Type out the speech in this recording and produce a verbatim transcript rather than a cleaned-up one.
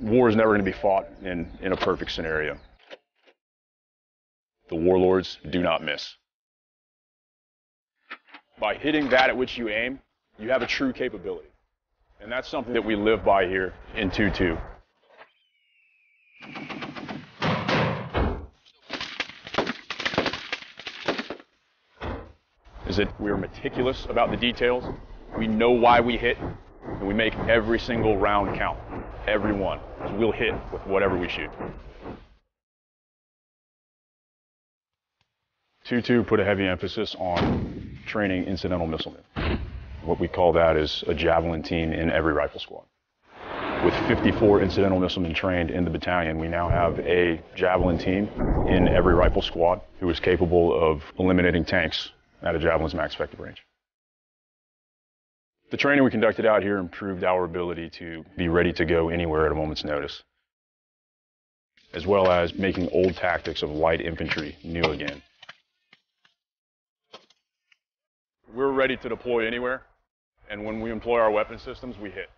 war is never going to be fought in, in a perfect scenario. The warlords do not miss. By hitting that at which you aim, you have a true capability. And that's something that we live by here in two two. Is that we are meticulous about the details. We know why we hit, and we make every single round count. Every one. So we'll hit with whatever we shoot. two two put a heavy emphasis on training incidental missilemen. What we call that is a javelin team in every rifle squad. With fifty-four incidental missilemen trained in the battalion, we now have a javelin team in every rifle squad who is capable of eliminating tanks at a javelin's max effective range. The training we conducted out here improved our ability to be ready to go anywhere at a moment's notice, as well as making old tactics of light infantry new again. We're ready to deploy anywhere, and when we employ our weapon systems, we hit.